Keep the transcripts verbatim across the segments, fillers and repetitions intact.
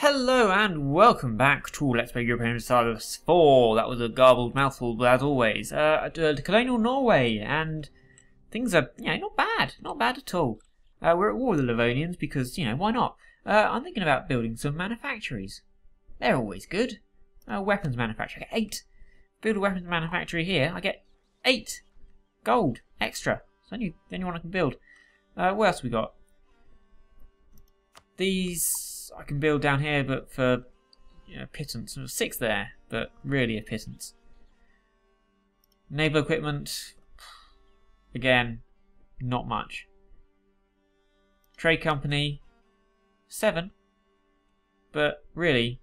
Hello and welcome back to Let's Play Europa Universalis four. That was a garbled mouthful as always. Uh, to colonial Norway, and things are, you know, not bad. Not bad at all. Uh, we're at war with the Livonians because, you know, why not? Uh, I'm thinking about building some manufactories. They're always good. Uh, weapons manufacturer, I get eight. Build a weapons manufactory here, I get eight. Gold, extra. It's only the only one I can build. Uh, what else we got? These... I can build down here, but for, you know, pittance. There's six there, but really a pittance. Naval equipment, again, not much. Trade company, seven, but really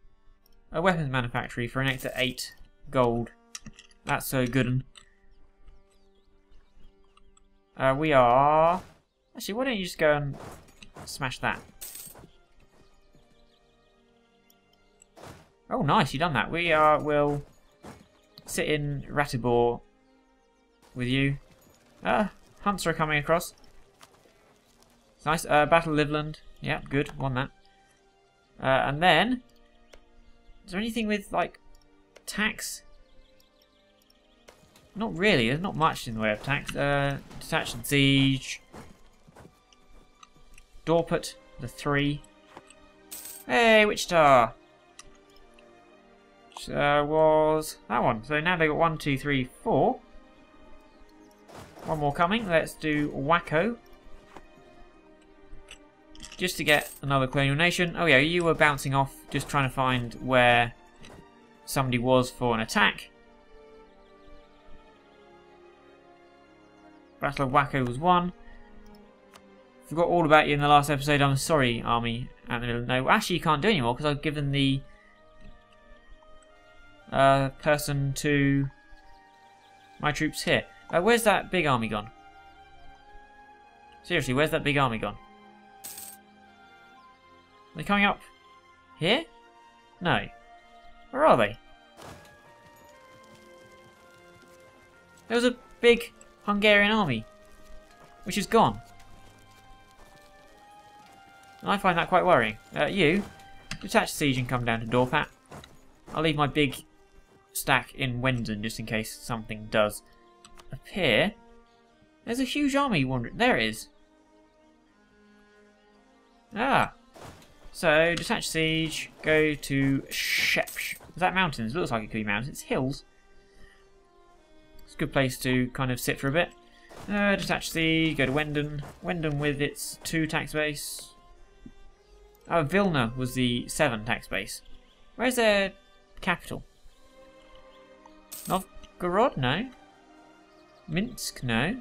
a weapons manufactory for an extra eight gold. That's so good. Uh, we are actually. Why don't you just go and smash that? Oh, nice, you've done that. We are, will sit in Ratibor with you. Ah, uh, Hansa are coming across. It's nice. Uh, Battle Livland. Yeah, good. Won that. Uh, and then, is there anything with, like, tax? Not really. There's not much in the way of tax. Uh, Detach and Siege. Dorpat, the three. Hey, Wichita! Uh, was that one. So now they've got one, two, three, four. One more coming. Let's do Wacko. Just to get another colonial nation. Oh yeah, you were bouncing off, just trying to find where somebody was for an attack. Battle of Wacko was one. Forgot all about you in the last episode. I'm sorry, army. And no, actually you can't do anymore because I've given the Uh, person to my troops here. Uh, where's that big army gone? Seriously, where's that big army gone? Are they coming up here? No. Where are they? There was a big Hungarian army, which is gone. And I find that quite worrying. Uh, you, detach siege and come down to Dorpat. I'll leave my big stack in Wendon just in case something does appear. There's a huge army wandering. There it is. Ah. So, detach siege, go to Shepsh. Is that mountains? It looks like it could be mountains. It's hills. It's a good place to kind of sit for a bit. Uh, detach siege, go to Wendon. Wendon with its two tax base. Oh, Vilna was the seven tax base. Where's their capital? Novgorod? No. Minsk? No.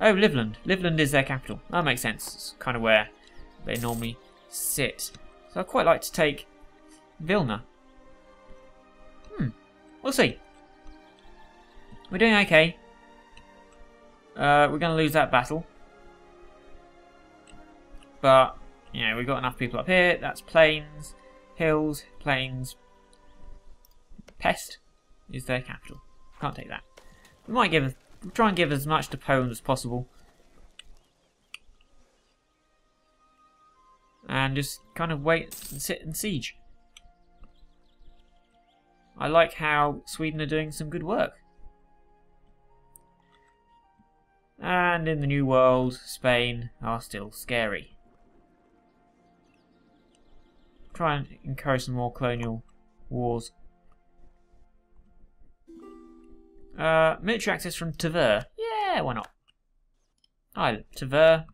Oh, Livland. Livland is their capital. That makes sense. It's kind of where they normally sit. So I'd quite like to take Vilna. Hmm. We'll see. We're doing okay. Uh, we're going to lose that battle. But, you know, we've got enough people up here. That's plains. Hills, plains. Pest is their capital. Can't take that. We might give, we'll try and give as much to Poland as possible, and just kind of wait and sit and siege. I like how Sweden are doing some good work, and in the New World, Spain are still scary. Try and encourage some more colonial wars. Uh, military access from Tver. Yeah, why not? Hi, Tver.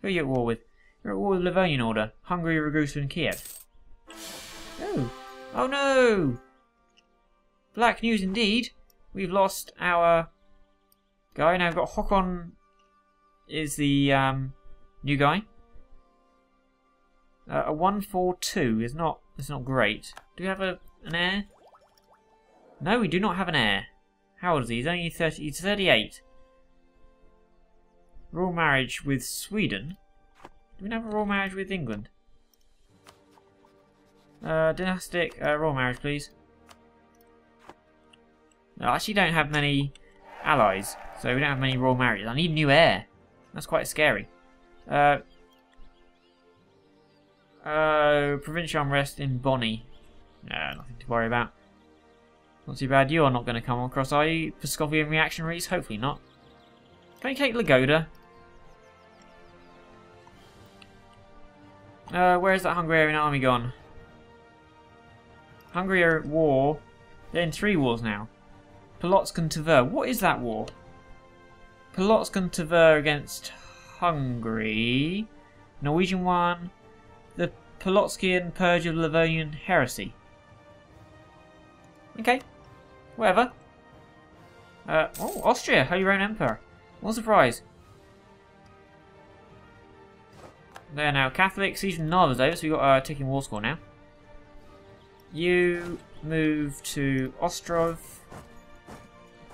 Who are you at war with? You're at war with the Livonian Order. Hungary, Ragusa, and Kiev. Oh. Oh no! Black news indeed. We've lost our guy. Now we've got Håkon is the um, new guy. Uh, a one four two is not is not great. Do we have a an heir? No, we do not have an heir. How old is he? He's only thirty. He's thirty-eight. Royal marriage with Sweden. Do we have a royal marriage with England? Uh, dynastic uh, royal marriage, please. No, I actually don't have many allies, so we don't have many royal marriages. I need a new heir. That's quite scary. Uh, Uh, provincial unrest in Bonnie. No, nothing to worry about. Not too bad. You are not going to come across, are you, Pskovian reactionaries? Hopefully not. Can you take Lagoda? Uh, where's that Hungarian army gone? Hungary are at war. They're in three wars now. Polotsk and Tver. What is that war? Polotsk and Tver against Hungary. Norwegian one. The Polotskian purge of Livonian heresy. Okay. Whatever. Uh, oh, Austria, Holy Roman Emperor. What a surprise. They are now Catholic. Siege in Narva's over, so we've got a uh, ticking war score now. You move to Ostrov.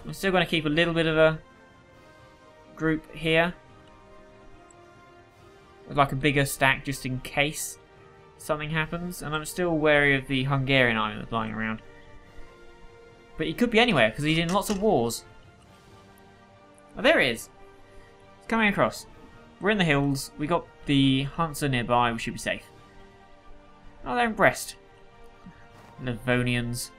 I'm still going to keep a little bit of a group here. With like a bigger stack just in case something happens. And I'm still wary of the Hungarian army that's lying around. But he could be anywhere because he's in lots of wars. Oh, there he is. He's coming across. We're in the hills. We got the Hansa nearby. We should be safe. Oh, they're in Brest. Livonians.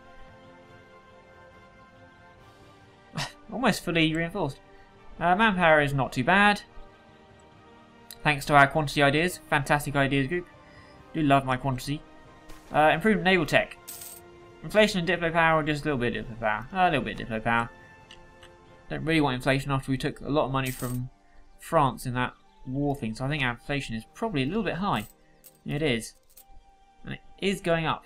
Almost fully reinforced. Uh, manpower is not too bad. Thanks to our quantity ideas. Fantastic ideas group. Do love my quantity. Uh, improved naval tech. Inflation and diplo power, or just a little bit of diplo power. A little bit of diplo power. Don't really want inflation after we took a lot of money from France in that war thing. So I think our inflation is probably a little bit high. It is. And it is going up.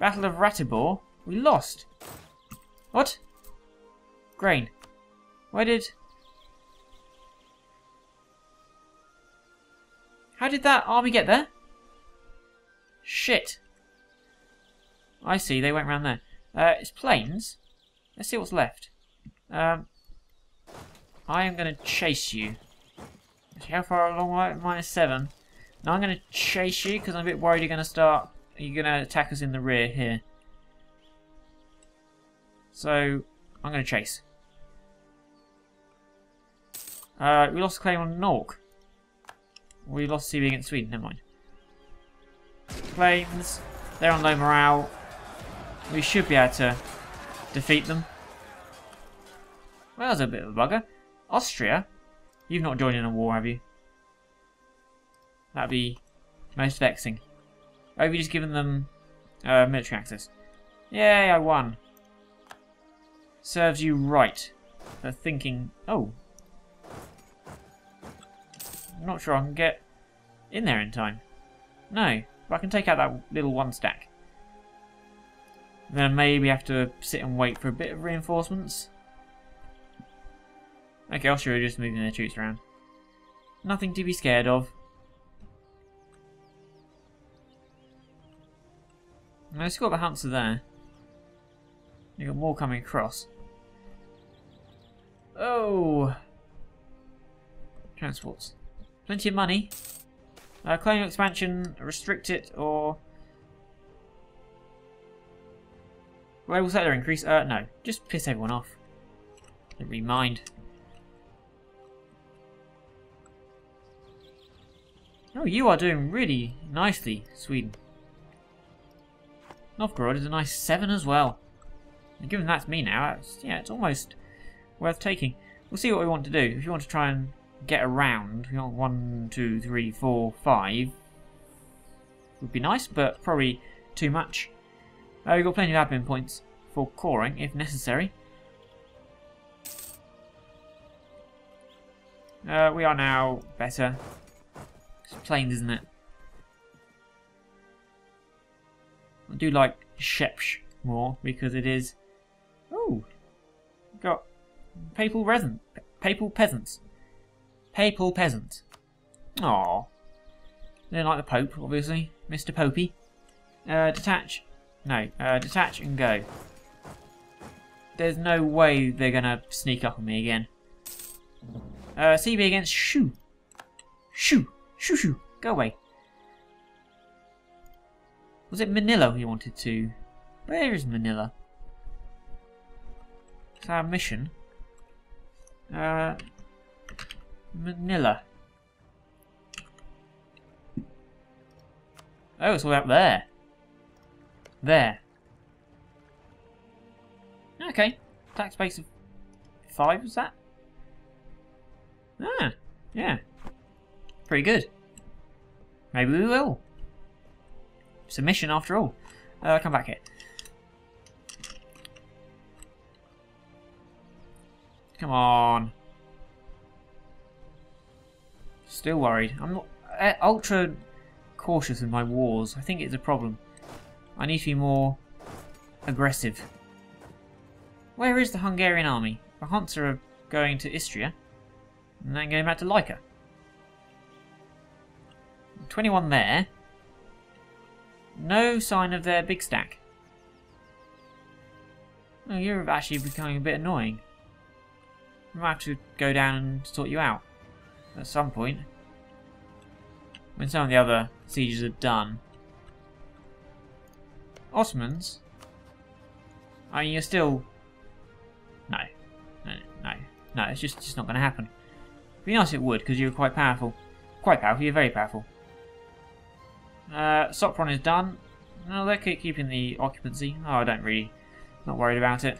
Battle of Ratibor. We lost. What? Grain. Where did... How did that army get there? Shit. I see, they went round there. Uh, it's plains. Let's see what's left. Um, I am going to chase you. Let's see how far along I am, minus seven. Now I'm going to chase you because I'm a bit worried you're going to start... You're going to attack us in the rear here. So, I'm going to chase. Uh, we lost a claim on Nork. We lost C B against Sweden, never mind. Claims. They're on low morale. We should be able to defeat them. Well, that was a bit of a bugger. Austria? You've not joined in a war, have you? That'd be most vexing. Oh, have you just given them uh, military access? Yay, I won. Serves you right. They're thinking... Oh. I'm not sure I can get in there in time. No. But I can take out that little one stack. Then maybe have to sit and wait for a bit of reinforcements. Okay, Austria are just moving their troops around. Nothing to be scared of. Let's got the Hansa there. You got more coming across. Oh, transports. Plenty of money. Uh, claim expansion, restrict it, or level settler increase. Uh, no, just piss everyone off. Don't really mind. Oh, you are doing really nicely, Sweden. Novgorod is a nice seven as well. And given that's me now, it's, yeah, it's almost worth taking. We'll see what we want to do. If you want to try and get around, we want one, two, three, four, five. Would be nice, but probably too much. Uh, we've got plenty of admin points for coring, if necessary. Uh, we are now better. It's plains, isn't it? I do like Shepsh more, because it is... Ooh, got papal resin, papal peasants, papal peasant. Aww, they don't like the Pope, obviously, Mister Popey. Uh, detach, no, uh, detach and go. There's no way they're gonna sneak up on me again. Uh, C B against shoo, shoo, shoo, shoo. Go away. Was it Manila he wanted to? Where is Manila? It's our mission. Uh, Manila. Oh, so we're up there. There. Okay. Attack space of five, was that? Ah, yeah. Pretty good. Maybe we will. Submission after all. Uh, come back here. Come on. Still worried. I'm not uh, ultra cautious with my wars. I think it's a problem. I need to be more aggressive. Where is the Hungarian army? The Hansa are going to Istria and then going back to Lika. twenty-one there. No sign of their big stack. Oh, you're actually becoming a bit annoying. I might have to go down and sort you out at some point. When some of the other sieges are done. Ottomans? I mean, you're still... No. No, no. No, it's just, just not going to happen. It'd be nice if it would, because you're quite powerful. Quite powerful, you're very powerful. Uh, Sopron is done. No, they're keeping the occupancy. Oh, I don't really... Not worried about it.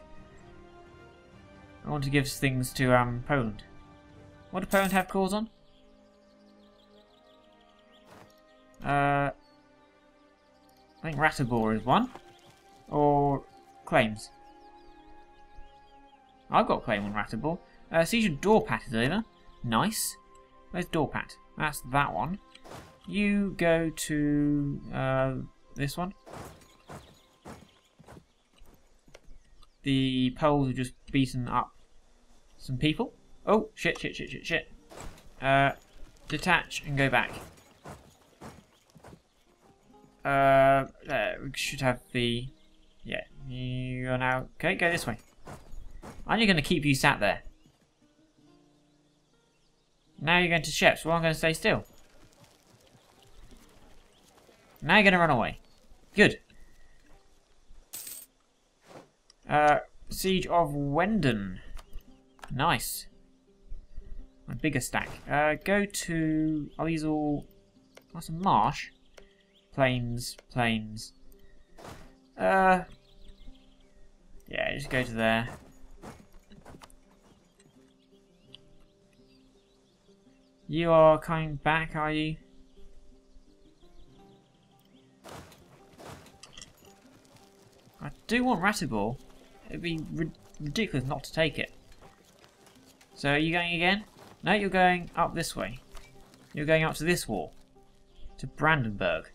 I want to give things to um, Poland. What did Poland have cause on? Uh, I think Ratibor is one. Or claims. I've got a claim on Ratibor. Uh, Siege of Dorpat is over. Nice. Where's Dorpat? That's that one. You go to uh, this one. The Poles have just beaten up some people. Oh, shit, shit, shit, shit, shit. Uh, detach and go back. Uh, uh, we should have the... Yeah, you are now... Okay, go this way. I'm just going to keep you sat there. Now you're going to Shepsh. Well, I'm going to stay still. Now you're going to run away. Good. Uh, Siege of Wendon. Nice. My bigger stack. Uh, go to... Are these all... That's a marsh. Plains, plains. Uh... Yeah, just go to there. You are coming back, are you? I do want Ratibor. It'd be rid- ridiculous not to take it. So are you going again? No, you're going up this way. You're going up to this wall. To Brandenburg.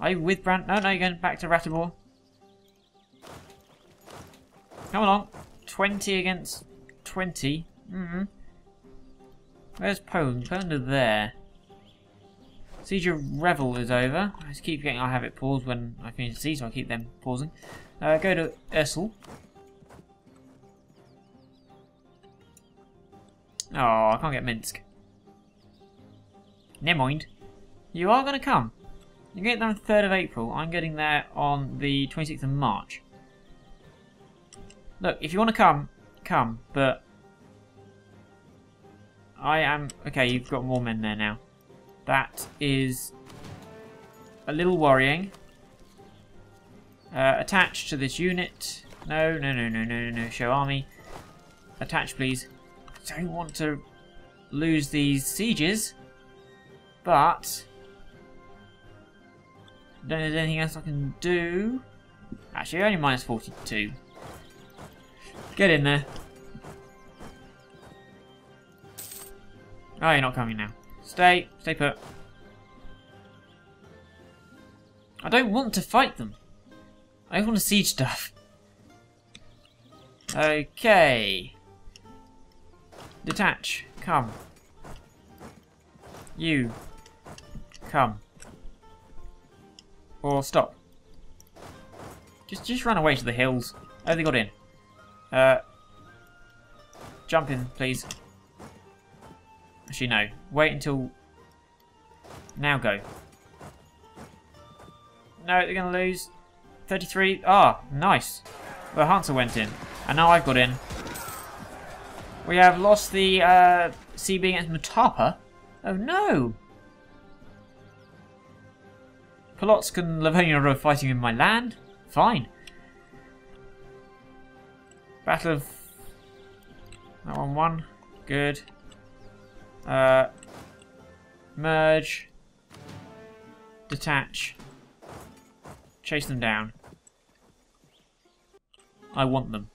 Are you with Brand... No, no, you're going back to Ratibor. Come along. twenty against twenty. Mm-hmm. Where's Poland? Poland are there. Siege of Revel is over. I just keep getting... I have it paused when I finish the siege, so I keep them pausing. Uh, go to Ursul. Oh, I can't get Minsk. Never mind. You are going to come. You're getting there on the third of April. I'm getting there on the twenty-sixth of March. Look, if you want to come, come. But I am... Okay, you've got more men there now. That is a little worrying. Uh, attached to this unit. No, no, no, no, no, no, no. Show army. Attach, please. Don't want to lose these sieges, but I don't know if there's anything else I can do. Actually, only minus forty-two. Get in there. Oh, you're not coming now. Stay, stay put. I don't want to fight them. I just want to siege stuff. Okay. Detach. Come. You. Come. Or stop. Just just run away to the hills. Oh, they got in. Uh, jump in, please. Actually, no. Wait until... Now go. No, they're going to lose. thirty-three. Ah, nice. Well, Hansa went in. And now I've got in. We have lost the uh, C B against Mutapa. Oh no! Polotsk and Livonian Order fighting in my land? Fine. Battle of... That one won. Good. Uh, merge. Detach. Chase them down. I want them.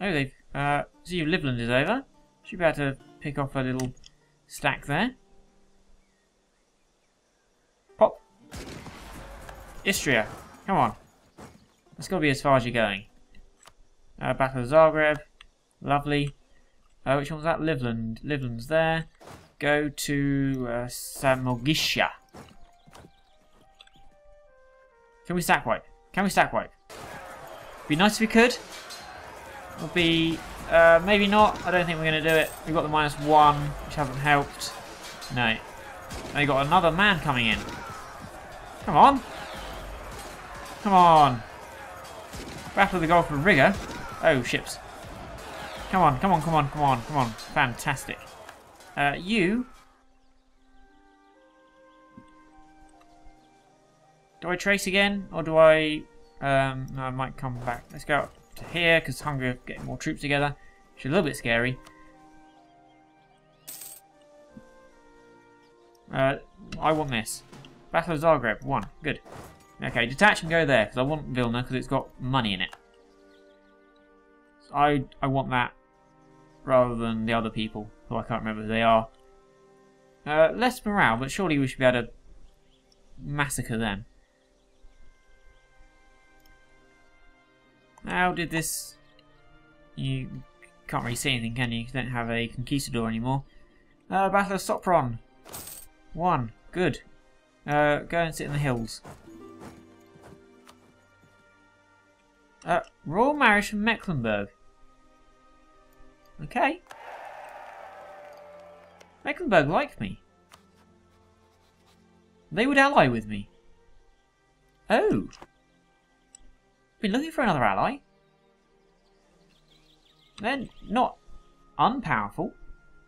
Oh, they've... Uh, see, Livland is over. Should be able to pick off a little stack there. Pop. Istria. Come on. That's got to be as far as you're going. Uh, Battle of Zagreb. Lovely. Uh, which one was that? Livland. Livland's there. Go to uh, Samogitia. Can we stack wipe? Can we stack wipe? Be nice if we could. It'll be... Uh, maybe not. I don't think we're going to do it. We've got the minus one, which hasn't helped. No. They got another man coming in. Come on. Come on. Battle of the Gulf of Riga. Oh, ships. Come on, come on, come on, come on, come on. Fantastic. Uh, you. Do I trace again? Or do I... Um, no, I might come back. Let's go up to here, because Hungary are getting more troops together. Which is a little bit scary. Uh, I want this. Battle of Zagreb, one. Good. Okay, detach and go there, because I want Vilna, because it's got money in it. So I, I want that, rather than the other people, who I can't remember who they are. Uh, less morale, but surely we should be able to massacre them. How did this... You can't really see anything, can you? You don't have a conquistador anymore. Uh, Battle of Sopron. One. Good. Uh, go and sit in the hills. Uh, royal marriage from Mecklenburg. Okay. Mecklenburg like me. They would ally with me. Oh. Been looking for another ally. They're not unpowerful.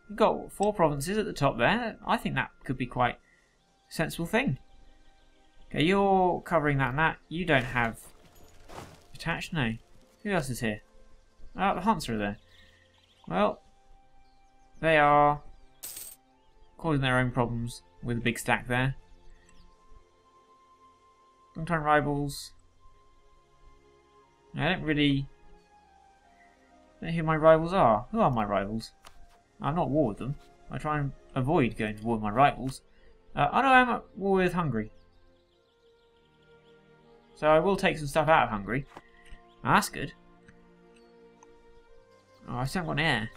We've got four provinces at the top there. I think that could be quite a sensible thing. Okay, you're covering that and that. You don't have attached, no. Who else is here? Ah, the Hansa are there. Well, they are causing their own problems with a big stack there. Long-time rivals. I don't really know who my rivals are. Who are my rivals? I'm not at war with them. I try and avoid going to war with my rivals. Uh, I know I'm at war with Hungary. So I will take some stuff out of Hungary. Oh, that's good. Oh, I still haven't got an heir.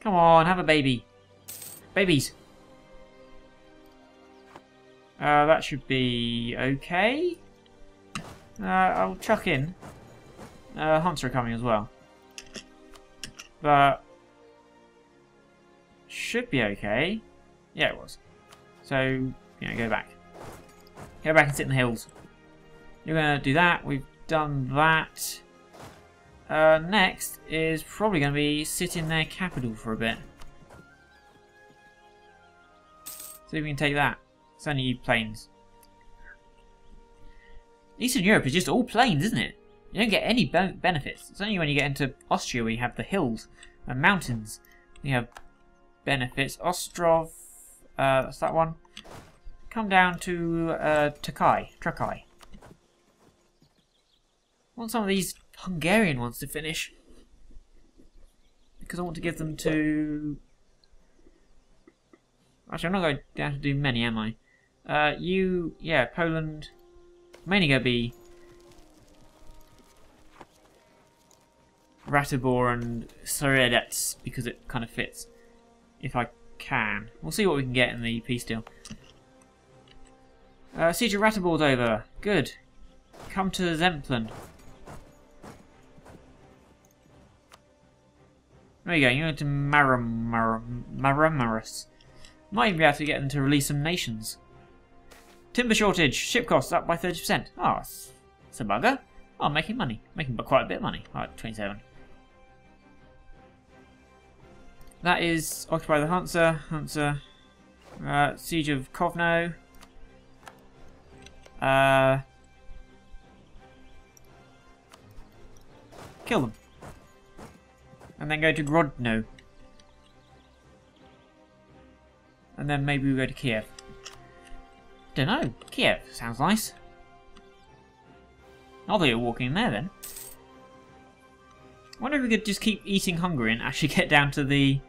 Come on, have a baby. Babies. Uh, that should be okay. Uh, I'll chuck in. Uh, Hansa are coming as well. But... Should be okay. Yeah, it was. So, yeah, go back. Go back and sit in the hills. You're going to do that. We've done that. Uh, next is probably going to be sit in their capital for a bit. See if we can take that. It's only plains. Eastern Europe is just all plains, isn't it? You don't get any be benefits. It's only when you get into Austria where you have the hills and mountains. You have benefits. Ostrov, uh, that's that one. Come down to uh, Takai, Trakai. I want some of these Hungarian ones to finish. Because I want to give them to... Actually, I'm not going down to do many, am I? Uh, you, yeah, Poland... Mainly going to be Ratibor and Soredets because it kind of fits, if I can. We'll see what we can get in the peace deal. Uh, siege of Ratibor's over. Good. Come to Zemplin. Where are you going? You're going to Maramaras. Might even be able to get them to release some nations. Timber shortage. Ship costs up by thirty percent. Oh, it's a bugger. Oh, I'm making money. Making quite a bit of money. Alright, twenty-seven. That is occupy the Hansa. Hansa. Uh, siege of Kovno. Uh, kill them. And then go to Grodno. And then maybe we go to Kiev. Dunno. Kiev. Sounds nice. I'll be walking in there then. I wonder if we could just keep eating hungry and actually get down to the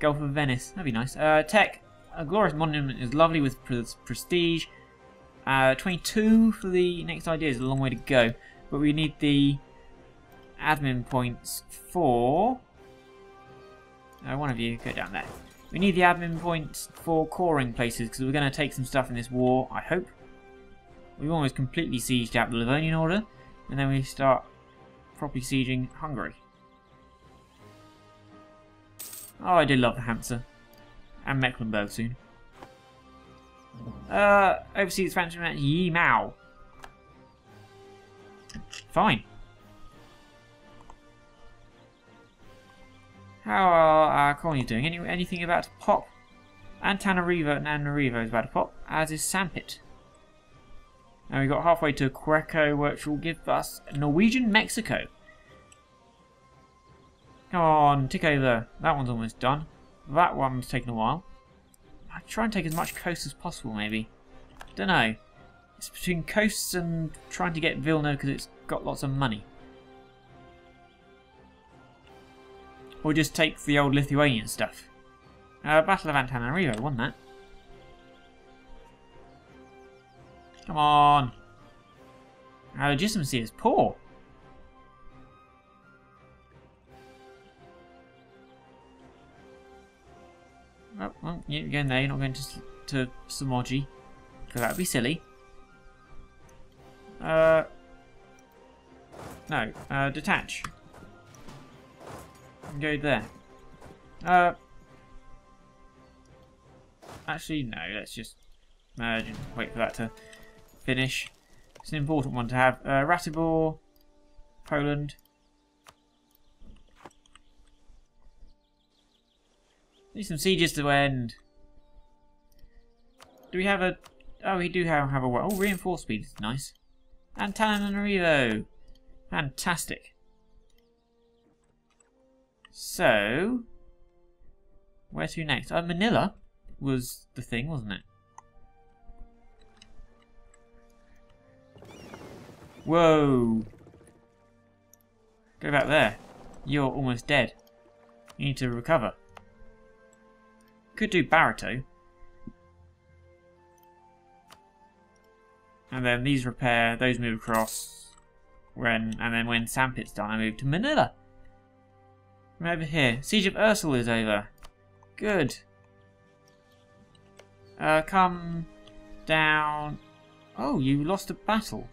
Gulf of Venice. That'd be nice. Uh, tech. A glorious monument is lovely with pre prestige. Uh, twenty-two for the next idea is a long way to go. But we need the admin points for... Uh, one of you, go down there. We need the admin points for coring places, because we're going to take some stuff in this war, I hope. We've almost completely sieged out the Livonian Order, and then we start properly sieging Hungary. Oh, I do love the Hansa. And Mecklenburg soon. Uh, overseas expansion at Yimao. Fine. How are our colonies doing? Any, anything about to pop? Antananarivo and Antananarivo is about to pop, as is Sandpit. And we got halfway to Queco, which will give us Norwegian Mexico. Come on, tick over. That one's almost done. That one's taken a while. I try and take as much coast as possible, maybe. Don't know. It's between coasts and trying to get Vilna because it's got lots of money. Or just take the old Lithuanian stuff. Uh, Battle of Antananarivo won that. Come on. Our legitimacy is poor. Oh, well, you're going there. You're not going to to Somoji, because that would be silly. Uh, no. Uh, detach. Go there. Uh, actually, no. Let's just merge and wait for that to finish. It's an important one to have. Uh, Ratibor, Poland. Need some sieges to end. Do we have a? Oh, we do have have a. Oh, reinforced speed is nice. Antananarivo, fantastic. So, where to next? Uh, Manila was the thing, wasn't it? Whoa! Go back there. You're almost dead. You need to recover. Could do Barito. And then these repair, those move across. When And then when Sandpit's done, I move to Manila. Right over here. Siege of Ursul is over. Good. Uh, come down. Oh, you lost a battle.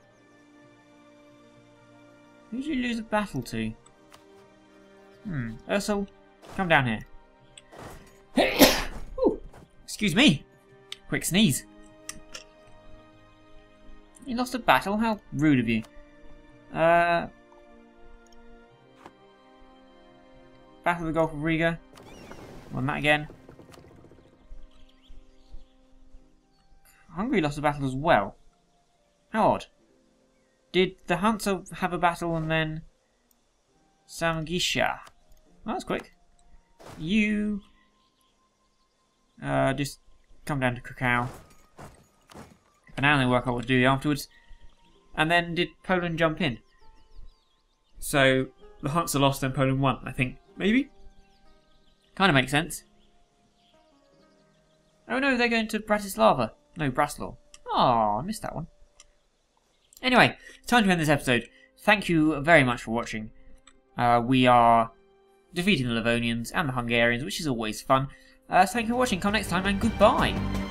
Who did you lose a battle to? Hmm. Ursul, come down here. Ooh, excuse me. Quick sneeze. You lost a battle? How rude of you. Uh... Battle of the Gulf of Riga. Won that again. Hungary lost a battle as well. How odd. Did the Hansa have a battle and then Samgisha? Well, that was quick. You uh, just come down to Krakow. And now they work out what to do afterwards. And then did Poland jump in? So the Hansa lost and Poland won, I think. Maybe? Kind of makes sense. Oh no, they're going to Bratislava. No, Bratislava. Oh, I missed that one. Anyway, it's time to end this episode. Thank you very much for watching. Uh, we are defeating the Livonians and the Hungarians, which is always fun. Uh, so thank you for watching. Come next time and goodbye.